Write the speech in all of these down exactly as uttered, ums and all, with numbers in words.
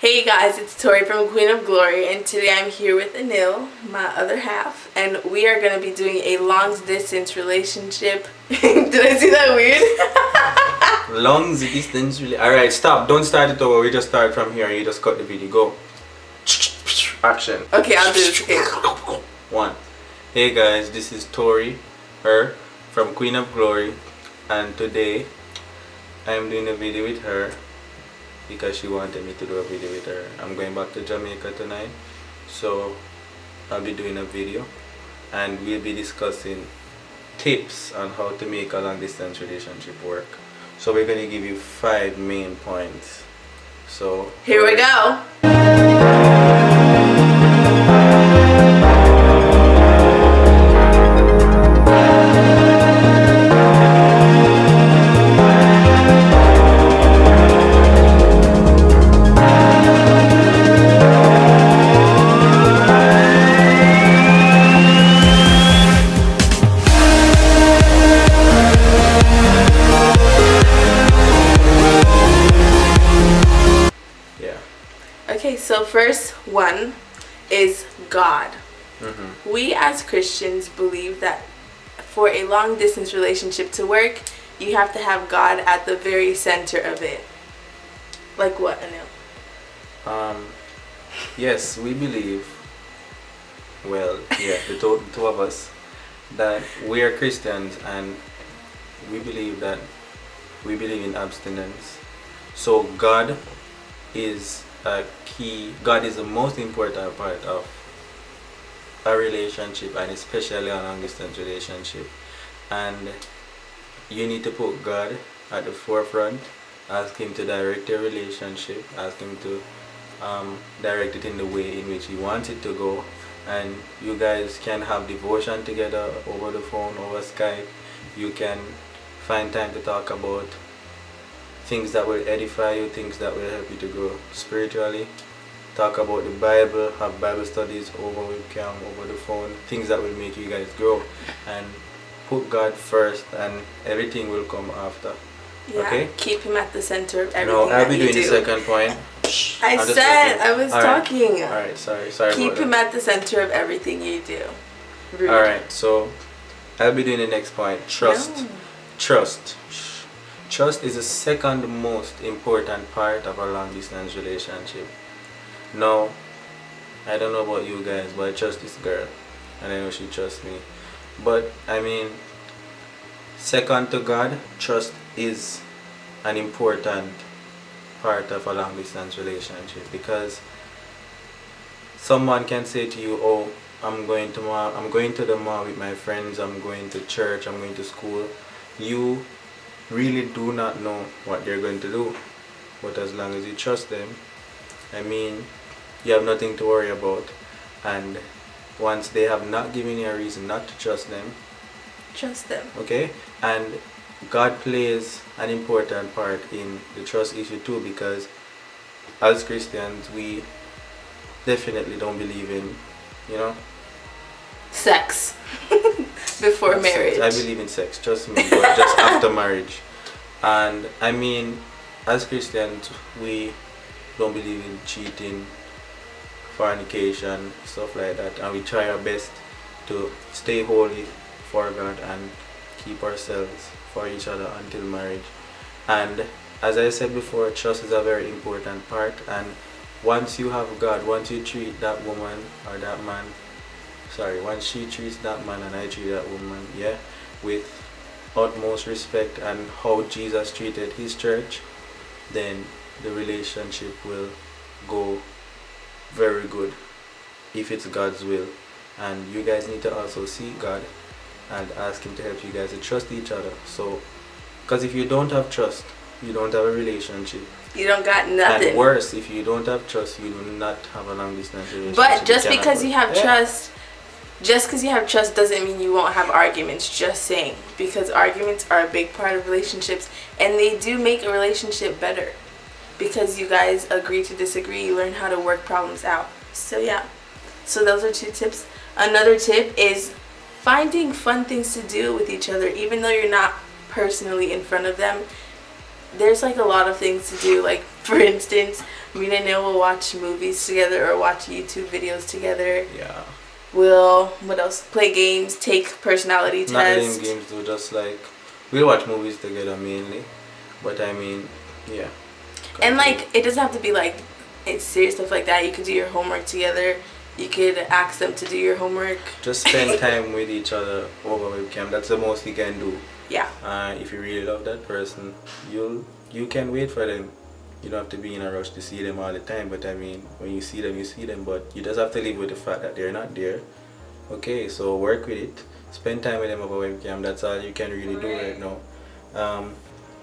Hey guys, it's Tori from Queen of Glory, and today I'm here with Anil, my other half, and we are going to be doing a long distance relationship. Did I see that weird? Long distance relationship. Alright, stop. Don't start it over. We just start from here and you just cut the video. Go. Action. Okay, I'll do this. Okay. One. Hey guys, this is Tori, her, from Queen of Glory, and today I'm doing a video with her. Because she wanted me to do a video with her. I'm going back to Jamaica tonight, so I'll be doing a video and we'll be discussing tips on how to make a long distance relationship work. So we're going to give you five main points. So here we go. So first one is God. Mm-hmm. We as Christians believe that for a long distance relationship to work, you have to have God at the very center of it. Like what, Anil? Um, yes, we believe, well, yeah, the two, the two of us, that we are Christians and we believe that we believe in abstinence. So God is a key, God is the most important part of a relationship, and especially a long distance relationship, and you need to put God at the forefront, ask him to direct your relationship, ask him to um, direct it in the way in which he wants it to go, and you guys can have devotion together over the phone, over Skype. You can find time to talk about things that will edify you, things that will help you to grow spiritually. Talk about the Bible, have Bible studies over webcam, over the phone, things that will make you guys grow. And put God first and everything will come after. Yeah, okay? Keep him at the center of everything. No, I'll be doing do. the second point. I said, I was All talking. Right. All right, sorry, sorry. Keep him that. at the center of everything you do. Rude. All right, so I'll be doing the next point. Trust. No. Trust. Trust is the second most important part of a long distance relationship. Now, I don't know about you guys, but I trust this girl and I know she trusts me. But I mean, second to God, trust is an important part of a long distance relationship, because someone can say to you, oh, I'm going to mall, I'm going to the mall with my friends, I'm going to church, I'm going to school. You really do not know what they're going to do, but as long as you trust them, I mean, you have nothing to worry about. And once they have not given you a reason not to trust them, trust them, okay? And God plays an important part in the trust issue too, because as Christians we definitely don't believe in, you know, sex before That's marriage. Sex. I believe in sex, trust me, but just after marriage. And I mean, as Christians, we don't believe in cheating, fornication, stuff like that. And we try our best to stay holy for God and keep ourselves for each other until marriage. And as I said before, trust is a very important part. And once you have God, once you treat that woman or that man, sorry, once she treats that man and I treat that woman, yeah, with utmost respect and how Jesus treated his church, then the relationship will go very good if it's God's will. And you guys need to also seek God and ask him to help you guys to trust each other. So, because if you don't have trust, you don't have a relationship. You don't got nothing. And worse, if you don't have trust, you do not have a long distance relationship. But just you because you have yeah. trust... Just because you have trust doesn't mean you won't have arguments, just saying. Because arguments are a big part of relationships, and they do make a relationship better. Because you guys agree to disagree, you learn how to work problems out. So yeah, so those are two tips. Another tip is finding fun things to do with each other, even though you're not personally in front of them. there's like a lot of things to do. Like for instance, me and Anil will watch movies together or watch YouTube videos together. Yeah. We'll, what else? Play games, take personality tests. Not even games though, just like, we'll watch movies together mainly. But I mean, yeah. And like, it doesn't have to be like, it's serious stuff like that. You could do your homework together. You could ask them to do your homework. Just spend time with each other over webcam. That's the most you can do. Yeah. Uh, if you really love that person, you'll, you can wait for them. You don't have to be in a rush to see them all the time. But I mean, when you see them, you see them. But you just have to live with the fact that they're not there. Okay, so work with it. Spend time with them over webcam. That's all you can really do right now. Um,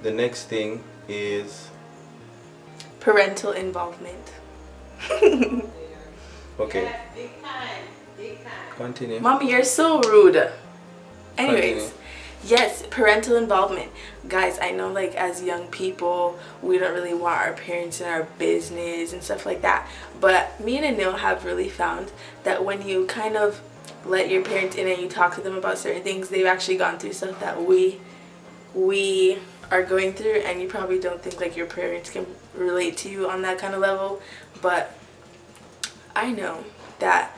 the next thing is... parental involvement. Okay. Yeah, big time. Big time. Continue. Mommy, you're so rude. Anyways. Continue. Yes, parental involvement. Guys, I know like as young people, we don't really want our parents in our business and stuff like that. But me and Anil have really found that when you kind of let your parents in and you talk to them about certain things, they've actually gone through stuff that we we are going through, and you probably don't think like your parents can relate to you on that kind of level. But I know that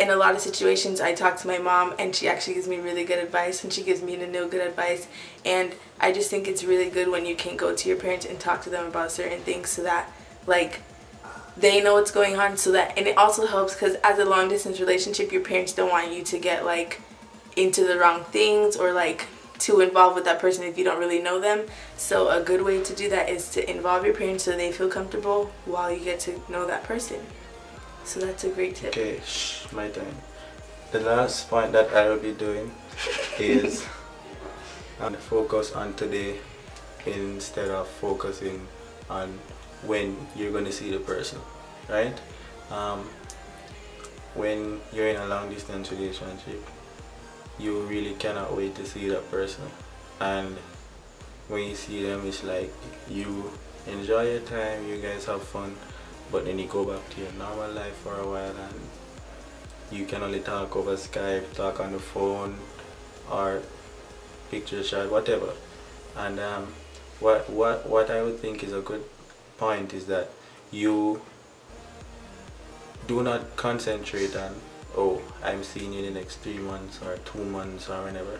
in a lot of situations I talk to my mom and she actually gives me really good advice, and she gives me and Anil good advice, and I just think it's really good when you can go to your parents and talk to them about certain things so that like they know what's going on, so that, and it also helps because as a long distance relationship, your parents don't want you to get like into the wrong things or like too involved with that person if you don't really know them. So a good way to do that is to involve your parents so they feel comfortable while you get to know that person. So that's a great tip. Okay, shh, my turn. The last point that I will be doing is um, focus on today instead of focusing on when you're going to see the person, right? Um, when you're in a long distance relationship, you really cannot wait to see that person, and when you see them, it's like you enjoy your time, you guys have fun, but then you go back to your normal life for a while and you can only talk over Skype, talk on the phone or picture chat, whatever. And um, what, what, what I would think is a good point is that you do not concentrate on, oh, I'm seeing you in the next three months or two months or whenever.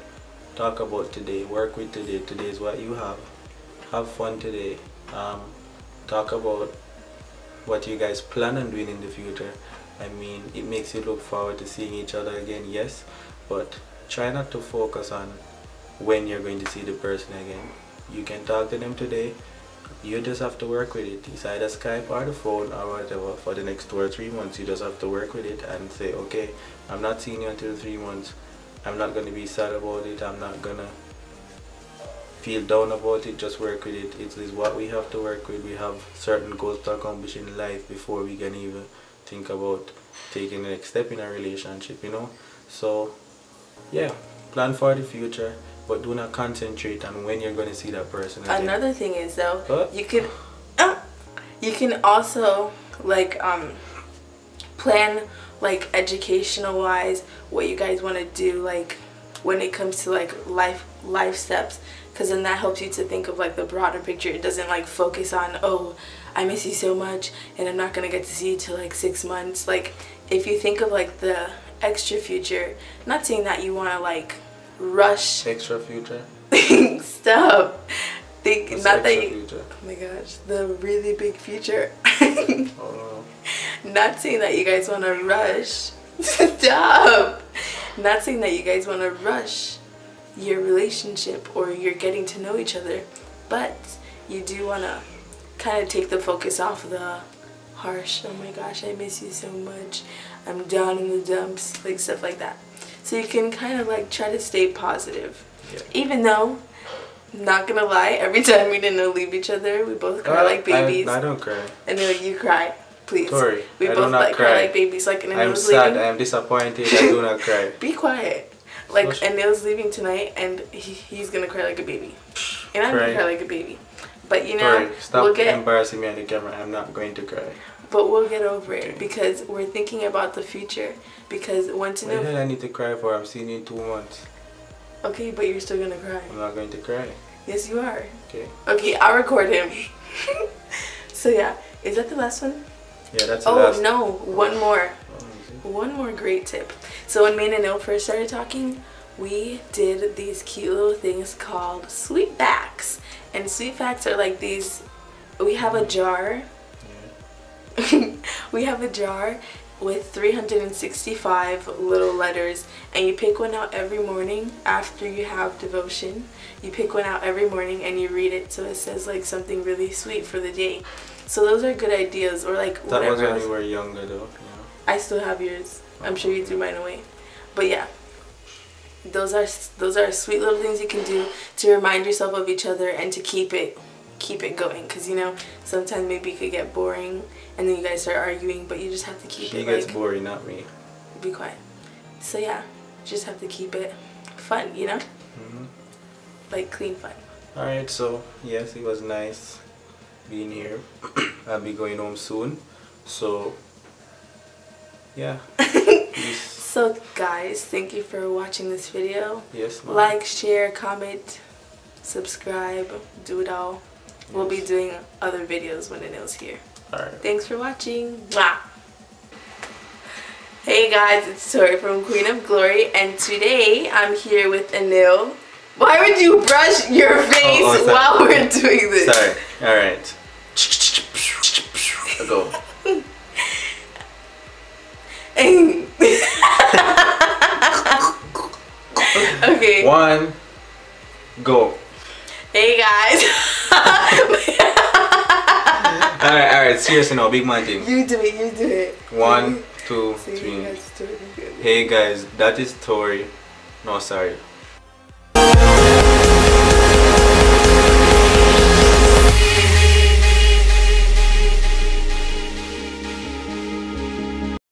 Talk about today, work with today. Today is what you have. Have fun today. Um, talk about what you guys plan on doing in the future. I mean, it makes you look forward to seeing each other again, yes, but try not to focus on when you're going to see the person again. You can talk to them today. You just have to work with it. It's either Skype or the phone or whatever for the next two or three months. You just have to work with it and say, okay, I'm not seeing you until three months. I'm not going to be sad about it. I'm not going to feel down about it. Just work with it. It is what we have to work with. We have certain goals to accomplish in life before we can even think about taking the next step in a relationship, you know? So, yeah, plan for the future. But do not concentrate on when you're going to see that person again. Another thing is though, what? you could, uh, you can also like um, plan like educational wise what you guys want to do like when it comes to like life life steps, because then that helps you to think of like the broader picture. It doesn't like focus on, oh, I miss you so much and I'm not gonna get to see you till like six months. Like if you think of like the extra future, not saying that you want to like rush extra future stop think What's not that you future? Oh my gosh, the really big future. Oh. Not saying that you guys want to rush stop not saying that you guys want to rush your relationship or you're getting to know each other, but you do want to kind of take the focus off the harsh, oh my gosh, I miss you so much, I'm down in the dumps, like stuff like that. So you can kind of like try to stay positive. Yeah. Even though, not gonna lie, every time we didn't leave each other, we both cry uh, like babies. I, I don't cry. And then like, you cry, please. Sorry, we I both do not like cry. cry like babies. Like Anil I'm was sad, leaving. I'm disappointed, I do not cry. Be quiet. Like so Anil's leaving tonight and he, he's gonna cry like a baby. And I'm crying. gonna cry like a baby. But you know, Sorry, stop we'll get, embarrassing me on the camera, I'm not going to cry. But we'll get over okay. it because we're thinking about the future. Because once you know, I need to cry for. I'm seeing you in two months. Okay, but you're still gonna cry. I'm not going to cry. Yes, you are. Okay. Okay, I'll record him. So yeah, is that the last one? Yeah, that's the oh, last. Oh no, one more. Oh, one more great tip. So when me and Anil first started talking, we did these cute little things called sweetbacks. And sweetbacks are like these, we have a jar. Yeah. We have a jar with three hundred sixty-five little letters, and you pick one out every morning after you have devotion. You pick one out every morning and you read it, so it says like something really sweet for the day. So those are good ideas, or like that whatever. That was when you were younger though. Yeah. I still have yours. I'm sure you threw mine away. But yeah, those are those are sweet little things you can do to remind yourself of each other and to keep it keep it going, because you know sometimes maybe it could get boring and then you guys start arguing, but you just have to keep she it gets like, boring, not me. Be quiet. So yeah, you just have to keep it fun, you know. Mm-hmm. Like clean fun. All right, so yes, it was nice being here. I'll be going home soon, so yeah. So guys, thank you for watching this video. Yes, ma'am. Like, share, comment, subscribe, do it all. Yes. We'll be doing other videos when Anil's here. All right. Thanks for watching. Mwah. Hey guys, it's Tori from Queen of Glory, and today I'm here with Anil. Why would you brush your face oh, oh, while we're doing this? Sorry. All right. I'll go. Okay. One. Go. Hey guys. Alright, alright, seriously now, big man thing. You do it, you do it. One, two, three. Hey guys, that is Tori. No, sorry.